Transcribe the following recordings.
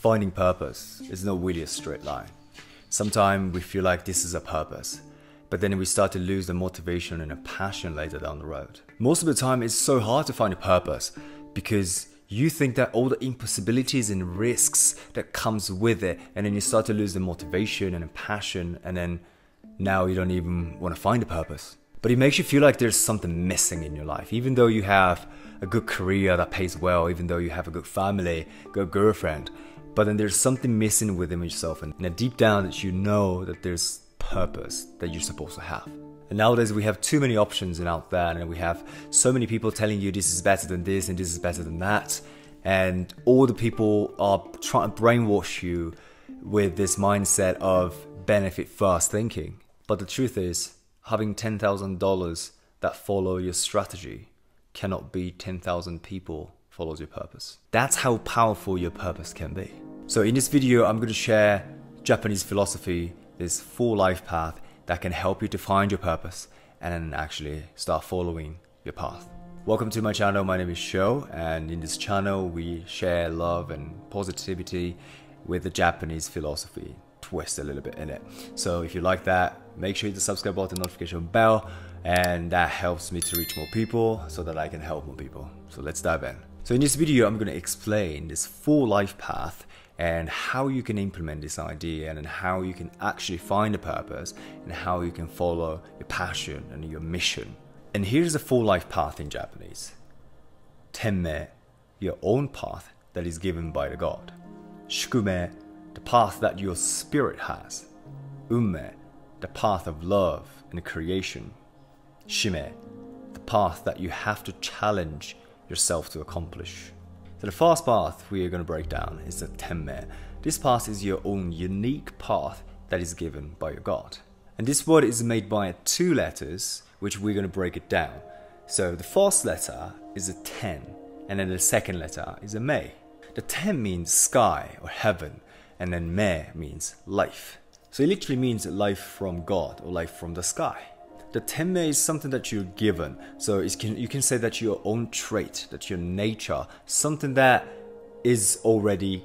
Finding purpose is not really a straight line. Sometimes we feel like this is a purpose, but then we start to lose the motivation and the passion later down the road. Most of the time it's so hard to find a purpose because you think that all the impossibilities and risks that comes with it, and then you start to lose the motivation and the passion, and then now you don't even want to find a purpose. But it makes you feel like there's something missing in your life. Even though you have a good career that pays well, even though you have a good family, good girlfriend, but then there's something missing within yourself, and deep down that you know that there's purpose that you're supposed to have. And nowadays we have too many options out there, and we have so many people telling you this is better than this and this is better than that, and all the people are trying to brainwash you with this mindset of benefit first thinking. But the truth is, having $10,000 that follow your strategy cannot be 10,000 people follows your purpose. That's how powerful your purpose can be. So in this video, I'm going to share Japanese philosophy, this full life path that can help you to find your purpose and then actually start following your path. Welcome to my channel. My name is Sho, and in this channel, we share love and positivity with the Japanese philosophy twist a little bit in it. So if you like that, make sure you hit the subscribe button, notification bell, and that helps me to reach more people so that I can help more people. So let's dive in. So in this video, I'm going to explain this full life path and how you can implement this idea, and how you can actually find a purpose, and how you can follow your passion and your mission. And here's the full life path in Japanese. Tenmei, your own path that is given by the God. Shukumei, the path that your spirit has. Unmei, the path of love and creation. Shimei, the path that you have to challenge yourself to accomplish. So the first path we are going to break down is the Tenmei. This path is your own unique path that is given by your God. And this word is made by two letters, which we're going to break it down. So the first letter is a ten, and then the second letter is a mei. The ten means sky or heaven, and then mei means life. So it literally means life from God or life from the sky. The Tenmei is something that you're given, so you can say that your own trait, that your nature, something that is already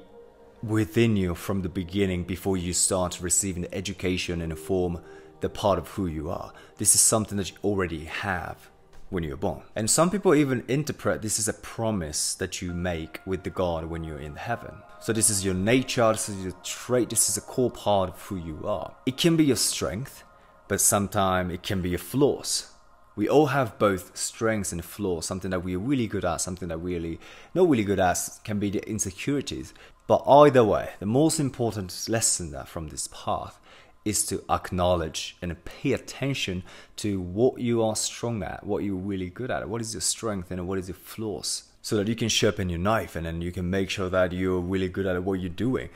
within you from the beginning before you start receiving the education and form the part of who you are. This is something that you already have when you're born. And some people even interpret this as a promise that you make with the God when you're in heaven. So this is your nature, this is your trait, this is a core part of who you are. It can be your strength, but sometimes it can be your flaws. We all have both strengths and flaws, something that we're really good at, something that really not really good at, can be the insecurities. But either way, the most important lesson from this path is to acknowledge and pay attention to what you are strong at, what you're really good at, what is your strength and what is your flaws, so that you can sharpen your knife and then you can make sure that you're really good at what you're doing.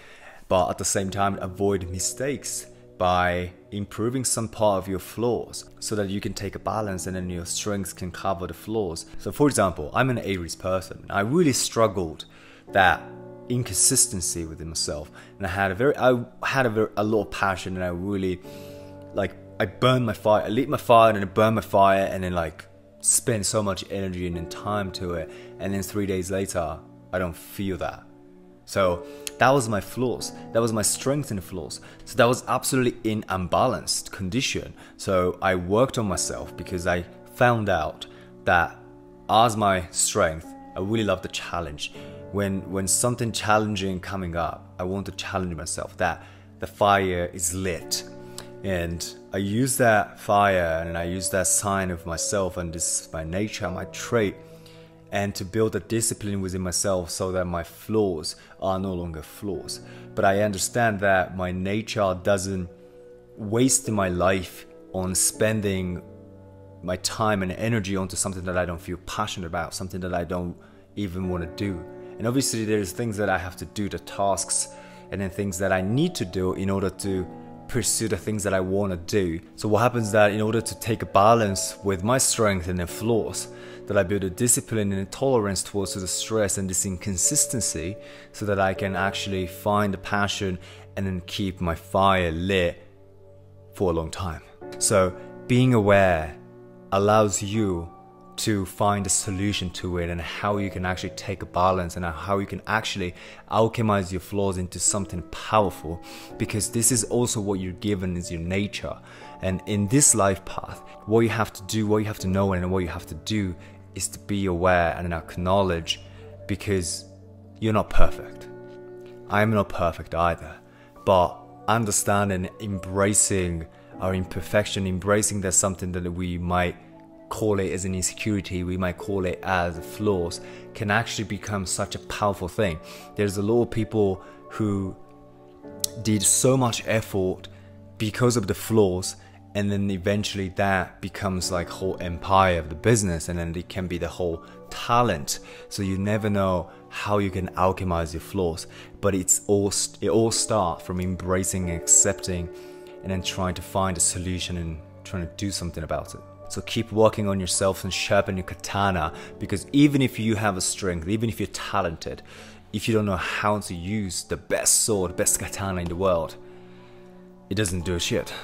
But at the same time, avoid mistakes by improving some part of your flaws so that you can take a balance, and then your strengths can cover the flaws. So for example, I'm an Aries person. I really struggled that inconsistency within myself, and I had a lot of passion, and I really I lit my fire and then spent so much energy and then time to it, and then 3 days later I don't feel that. So that was my flaws, that was my strength and flaws. So that was absolutely in unbalanced condition. So I worked on myself because I found out that as my strength, I really love the challenge. When something challenging coming up, I want to challenge myself that the fire is lit, and I use that fire and I use that sign of myself and this my nature, my trait, and to build a discipline within myself so that my flaws are no longer flaws. But I understand that my nature doesn't waste my life on spending my time and energy onto something that I don't feel passionate about, something that I don't even want to do. And obviously there's things that I have to do, the tasks, and then things that I need to do in order to pursue the things that I want to do. So what happens is that in order to take a balance with my strength and the flaws, that I build a discipline and a tolerance towards the stress and this inconsistency, so that I can actually find a passion and then keep my fire lit for a long time. So being aware allows you to find a solution to it, and how you can actually take a balance, and how you can actually alchemize your flaws into something powerful, because this is also what you're given is your nature. And in this life path, what you have to do, what you have to know, and what you have to do is to be aware and acknowledge, because you're not perfect. I'm not perfect either, but understanding, embracing our imperfection, embracing that something that we might call it as an insecurity, we might call it as flaws, can actually become such a powerful thing. There's a lot of people who did so much effort because of the flaws, and then eventually that becomes like whole empire of the business, and then it can be the whole talent. So you never know how you can alchemize your flaws, but it all starts from embracing and accepting, and then trying to find a solution and trying to do something about it. So keep working on yourself and sharpen your katana, because even if you have a strength, even if you're talented, if you don't know how to use the best sword, best katana in the world, it doesn't do shit.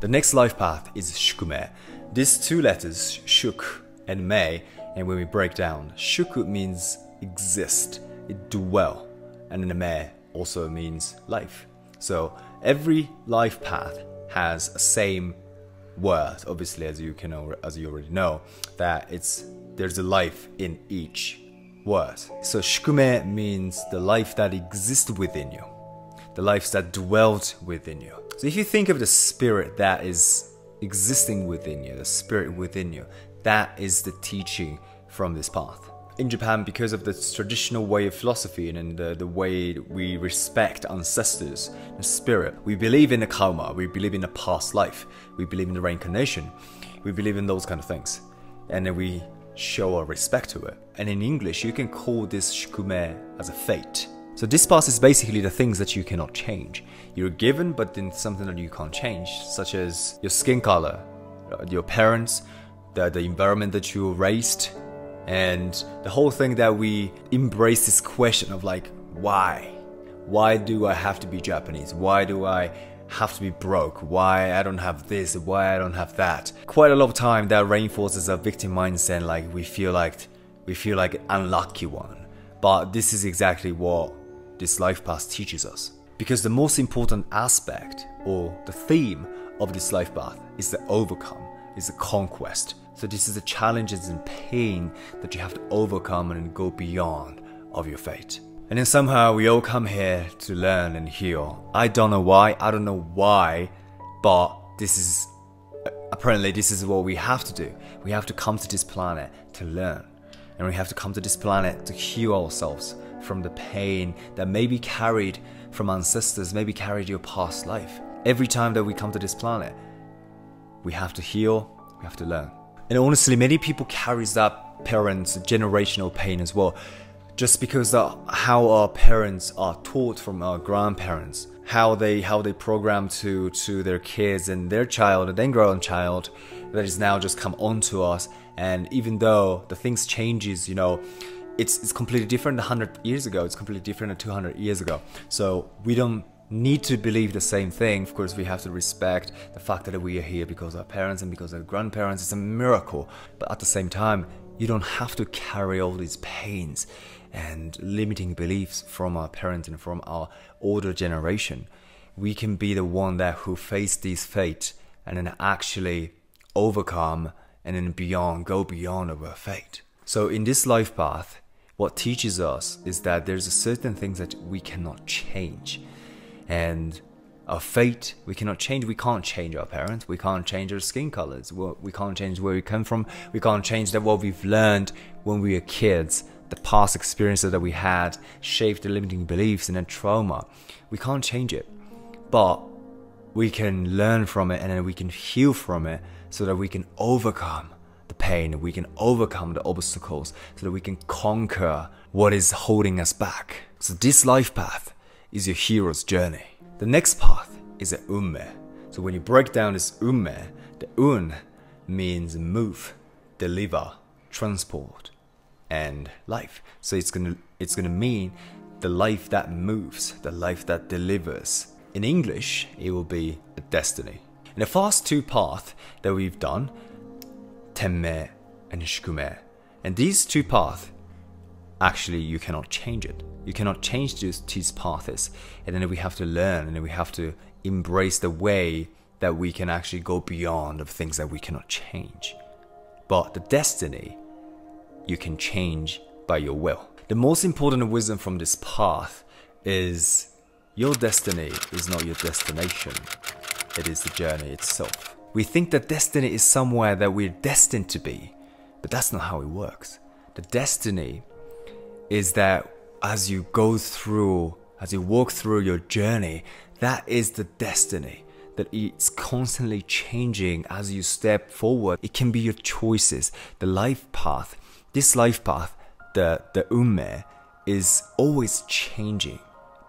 The next life path is Shukumei. These two letters, Shuk and Mei, and when we break down, Shuku means exist, dwell, and then Mei also means life. So every life path has the same word, obviously, as you already know, that there's a life in each word. So Shukumei means the life that exists within you, the life that dwelt within you. So if you think of the spirit that is existing within you, the spirit within you, that is the teaching from this path. In Japan, because of the traditional way of philosophy and the way we respect ancestors and spirit, we believe in the karma, we believe in the past life, we believe in the reincarnation, we believe in those kind of things, and then we show our respect to it. And in English, you can call this Shukumei as a fate. So this path is basically the things that you cannot change. You're given, but then something that you can't change, such as your skin color, your parents, the environment that you were raised, and the whole thing that we embrace this question of like, why? Why do I have to be Japanese? Why do I have to be broke? Why I don't have this? Why I don't have that? Quite a lot of time that reinforces our victim mindset, like we feel like an unlucky one. But this is exactly what this life path teaches us, because the most important aspect or the theme of this life path is the overcome, is the conquest. So this is the challenges and pain that you have to overcome and go beyond of your fate. And then somehow we all come here to learn and heal. I don't know why, but this is apparently this is what we have to do. We have to come to this planet to learn, and we have to come to this planet to heal ourselves from the pain that may be carried from ancestors, maybe carried your past life. Every time that we come to this planet, we have to heal, we have to learn. And honestly, many people carry that parents' generational pain as well, just because of how our parents are taught from our grandparents, how they program to their kids and their child and then grown child that is now just come onto us. And even though the things changes, you know, it's completely different 100 years ago, it's completely different 200 years ago. So we don't need to believe the same thing. Of course, we have to respect the fact that we are here because our parents and because our grandparents. It's a miracle. But at the same time, you don't have to carry all these pains and limiting beliefs from our parents and from our older generation. We can be the one that who face these fate and then actually overcome and then beyond, go beyond our fate. So in this life path, what teaches us is that there's a certain things that we cannot change. And our fate, we cannot change. We can't change our parents, we can't change our skin colors, we can't change where we come from, we can't change that what we've learned when we were kids, the past experiences that we had shaped the limiting beliefs and the trauma. We can't change it, but we can learn from it, and then we can heal from it, so that we can overcome the pain, we can overcome the obstacles, so that we can conquer what is holding us back. So this life path is your hero's journey. The next path is the Unmei. So when you break down this Unmei, the Un means move, deliver, transport, and life. So it's gonna mean the life that moves, the life that delivers. In English, it will be a destiny. And the first two paths that we've done, Tenmei and Shukumei, And these two paths, actually you cannot change it. You cannot change these paths. And then we have to learn, and then we have to embrace the way that we can actually go beyond of things that we cannot change. But the destiny, you can change by your will. The most important wisdom from this path is your destiny is not your destination. It is the journey itself. We think that destiny is somewhere that we're destined to be, but that's not how it works. The destiny is that as you go through, as you walk through your journey, that is the destiny. That it's constantly changing as you step forward. It can be your choices, the life path. This life path, the Unmei, is always changing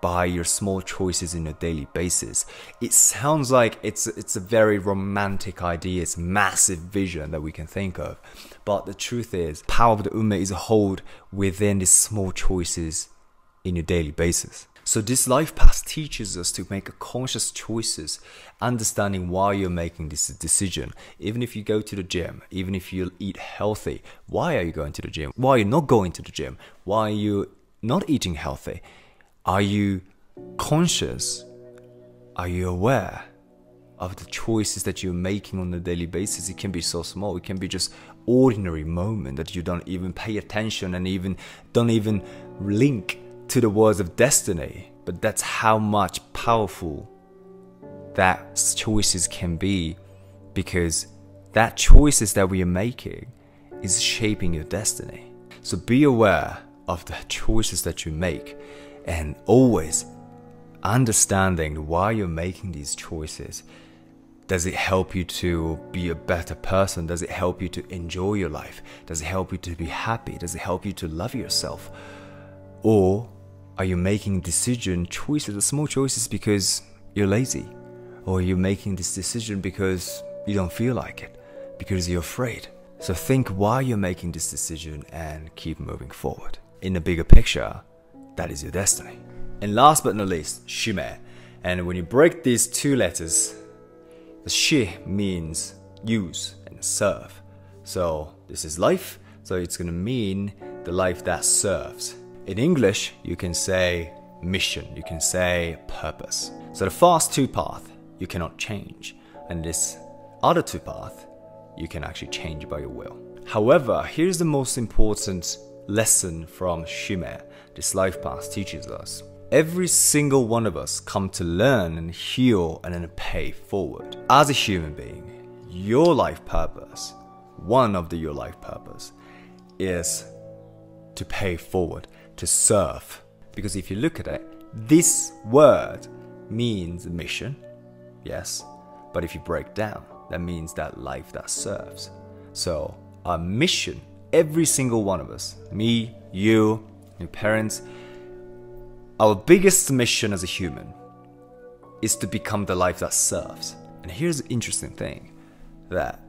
by your small choices on a daily basis. It sounds like it's a very romantic idea, it's a massive vision that we can think of. But the truth is, the power of the Unmei is held within these small choices in your daily basis. So this life path teaches us to make conscious choices, understanding why you're making this decision. Even if you go to the gym, even if you eat healthy, why are you going to the gym? Why are you not going to the gym? Why are you not eating healthy? Are you conscious? Are you aware of the choices that you're making on a daily basis? It can be so small. It can be just ordinary moment that you don't even pay attention and even don't even link to the words of destiny, but that's how much powerful that choices can be, because that choices that we are making is shaping your destiny. So be aware of the choices that you make, and always understanding why you're making these choices. Does it help you to be a better person? Does it help you to enjoy your life? Does it help you to be happy? Does it help you to love yourself? Or are you making decision choices, small choices, because you're lazy? Or you're making this decision because you don't feel like it, because you're afraid? So think why you're making this decision and keep moving forward. In the bigger picture, that is your destiny. And last but not least, Shimei. And when you break these two letters, the shi means use and serve. So this is life, so it's gonna mean the life that serves. In English, you can say mission, you can say purpose. So the first two paths, you cannot change. And this other two paths, you can actually change by your will. However, here's the most important lesson from Shimei, this life path teaches us. Every single one of us come to learn and heal and then pay forward. As a human being, your life purpose, your life purpose, is to pay forward, to serve. Because if you look at it, this word means mission, yes, but if you break down, that means that life that serves. So our mission, every single one of us, me, you, your parents, our biggest mission as a human is to become the life that serves. And here's the interesting thing, that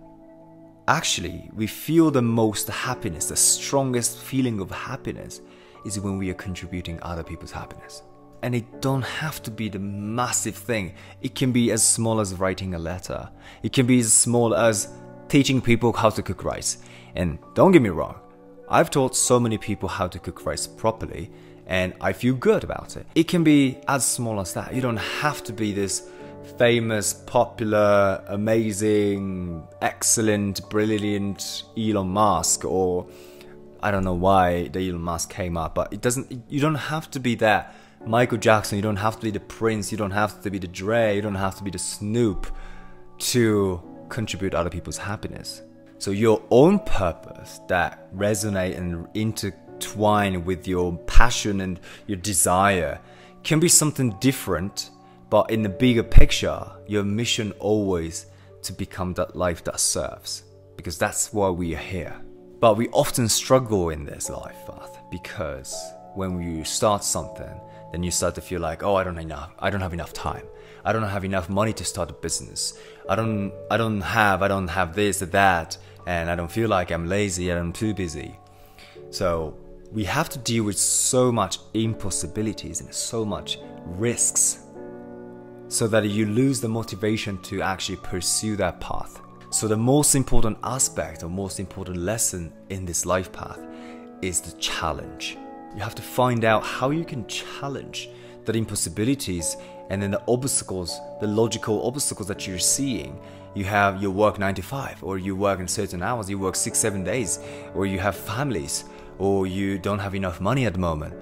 actually we feel the most happiness, the strongest feeling of happiness is when we are contributing other people's happiness. And it don't have to be the massive thing. It can be as small as writing a letter. It can be as small as teaching people how to cook rice. And don't get me wrong, I've taught so many people how to cook rice properly and I feel good about it. It can be as small as that. You don't have to be this famous, popular, amazing, excellent, brilliant Elon Musk, or I don't know why the Elon Musk came up, but you don't have to be that Michael Jackson, you don't have to be the Prince, you don't have to be the Dre, you don't have to be the Snoop to contribute other people's happiness. So your own purpose that resonate and intertwine with your passion and your desire can be something different, but in the bigger picture, your mission always to become that life that serves, because that's why we are here. But we often struggle in this life path, because when you start something, then you start to feel like, oh, I don't have enough time. I don't have enough money to start a business. I don't have this or that, and I don't feel like, I'm lazy and I'm too busy. So we have to deal with so much impossibilities and so much risks so that you lose the motivation to actually pursue that path. So the most important aspect or most important lesson in this life path is the challenge. You have to find out how you can challenge the impossibilities and then the obstacles, the logical obstacles that you're seeing. You have your work 9 to 5, or you work in certain hours, you work 6-7 days, or you have families, or you don't have enough money at the moment.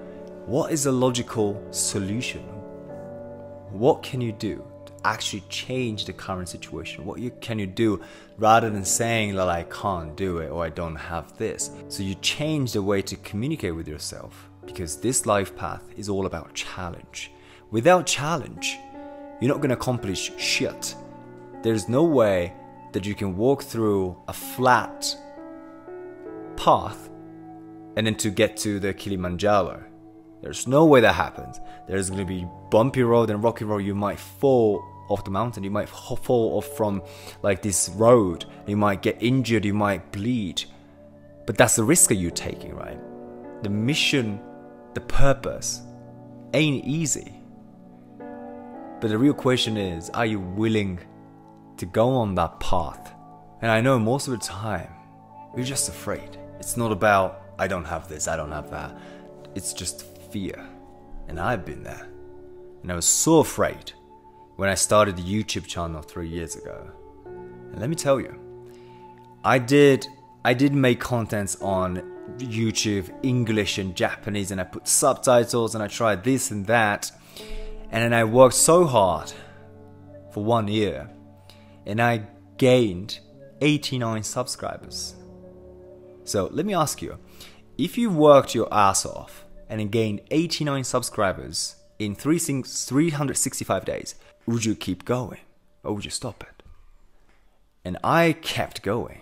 What is a logical solution? What can you do to actually change the current situation? What can you do rather than saying that I can't do it or I don't have this? So you change the way to communicate with yourself, because this life path is all about challenge. Without challenge, you're not going to accomplish shit. There's no way that you can walk through a flat path and then to get to the Kilimanjaro. There's no way that happens. There's going to be bumpy road and rocky road. You might fall off the mountain. You might fall off from like this road. You might get injured. You might bleed. But that's the risk that you're taking, right? The mission, the purpose ain't easy. But the real question is, are you willing to go on that path? And I know most of the time, you're just afraid. It's not about, I don't have this, I don't have that. It's just fear. And I've been there. And I was so afraid when I started the YouTube channel 3 years ago. And let me tell you, I did make contents on YouTube, English and Japanese, and I put subtitles and I tried this and that. And then I worked so hard for 1 year and I gained 89 subscribers. So let me ask you, if you worked your ass off and gained 89 subscribers in 365 days, would you keep going or would you stop it? And I kept going.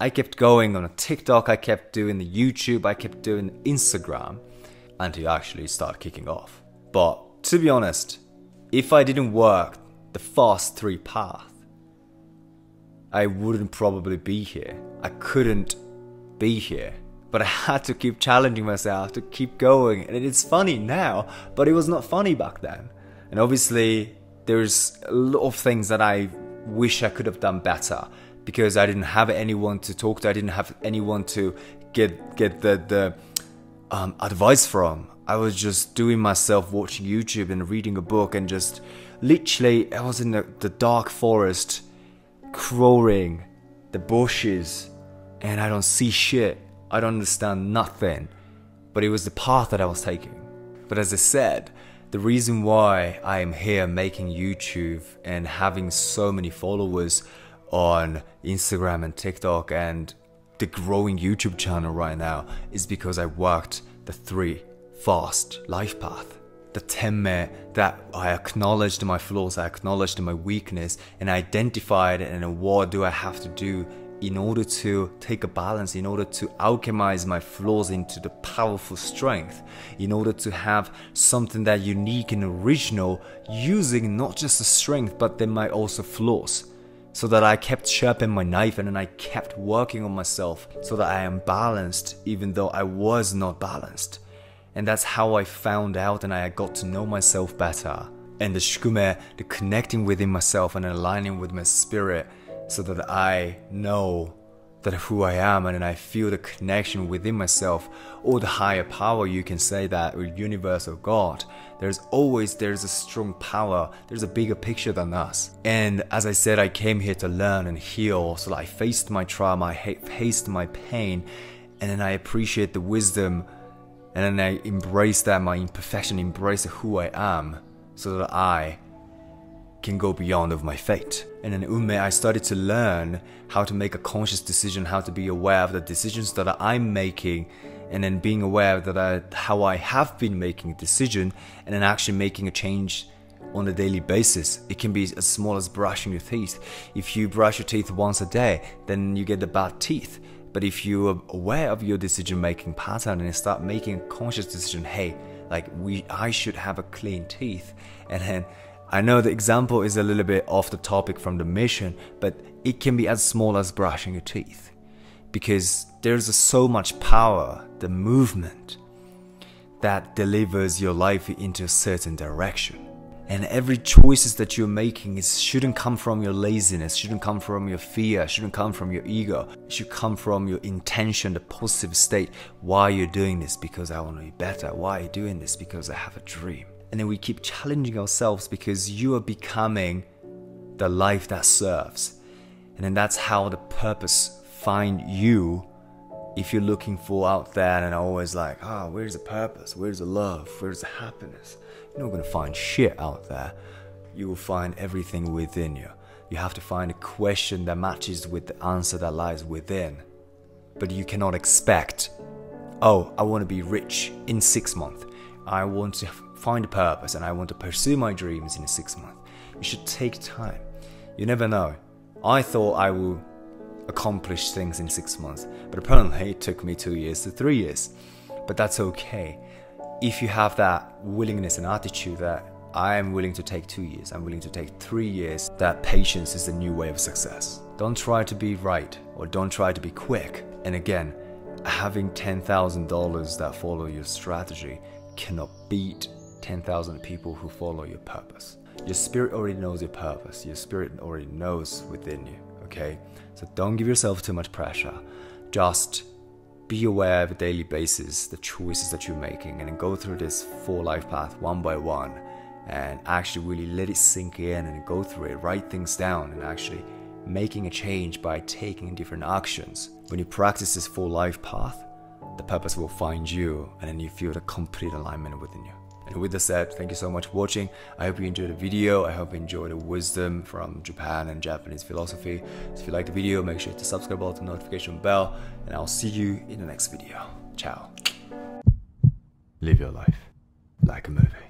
I kept going on a TikTok, I kept doing the YouTube, I kept doing Instagram until you actually start kicking off. But to be honest, if I didn't work the Fast 3 path, I wouldn't probably be here. I couldn't be here. But I had to keep challenging myself to keep going. And it's funny now, but it was not funny back then. And obviously, there's a lot of things that I wish I could have done better, because I didn't have anyone to talk to, I didn't have anyone to get the advice from. I was just doing myself, watching YouTube and reading a book, and just literally I was in the dark forest, crawling the bushes, and I don't see shit, I don't understand nothing, but it was the path that I was taking. But as I said, the reason why I am here making YouTube and having so many followers on Instagram and TikTok and the growing YouTube channel right now is because I worked the 3 fast life path. The Tenmei, that I acknowledged my flaws, I acknowledged my weakness, and I identified and what do I have to do in order to take a balance, in order to alchemize my flaws into the powerful strength, in order to have something that unique and original, using not just the strength but then my also flaws. So that I kept sharpening my knife and then I kept working on myself so that I am balanced, even though I was not balanced. And that's how I found out and I got to know myself better. And the Shukumei, the connecting within myself and aligning with my spirit, so that I know that who I am and I feel the connection within myself, or the higher power, you can say that, or universe or God. There's a strong power, there's a bigger picture than us. And as I said, I came here to learn and heal, so I faced my trauma, I faced my pain, and then I appreciate the wisdom, and then I embrace that, my imperfection, embrace who I am, so that I can go beyond of my fate. And in Unmei, I started to learn how to make a conscious decision, how to be aware of the decisions that I'm making, and then being aware that how I have been making a decision, and then actually making a change on a daily basis. It can be as small as brushing your teeth. If you brush your teeth once a day, then you get the bad teeth. But if you are aware of your decision-making pattern and start making a conscious decision, hey, I should have a clean teeth, and then I know the example is a little bit off the topic from the mission, but it can be as small as brushing your teeth. Because there's so much power, the movement, that delivers your life into a certain direction. And every choices that you're making is shouldn't come from your laziness, shouldn't come from your fear, shouldn't come from your ego. It should come from your intention, the positive state. Why you're doing this? Because I want to be better. Why are you doing this? Because I have a dream. And then we keep challenging ourselves because you are becoming the life that serves. And then that's how the purpose finds you. If you're looking for out there and always like, ah, oh, where's the purpose? Where's the love? Where's the happiness? You're not going to find shit out there. You will find everything within you. You have to find a question that matches with the answer that lies within. But you cannot expect, oh, I want to be rich in 6 months. I want to find a purpose and I want to pursue my dreams in 6 months. You should take time. You never know. I thought I will accomplish things in 6 months, but apparently it took me 2 years to 3 years. But that's okay if you have that willingness and attitude that I am willing to take 2 years, I'm willing to take 3 years. That patience is the new way of success. Don't try to be right or don't try to be quick. And again, having $10,000 that follow your strategy cannot beat 10,000 people who follow your purpose. Your spirit already knows your purpose. Your spirit already knows within you. Okay, so don't give yourself too much pressure. Just be aware of a daily basis, the choices that you're making, and then go through this 4 life path one by one and actually really let it sink in and go through it, write things down and actually making a change by taking different actions. When you practice this 4 life path, the purpose will find you and then you feel the complete alignment within you. And with that said, thank you so much for watching. I hope you enjoyed the video. I hope you enjoyed the wisdom from Japan and Japanese philosophy. So if you like the video, make sure to subscribe, button, notification bell, and I'll see you in the next video. Ciao. Live your life like a movie.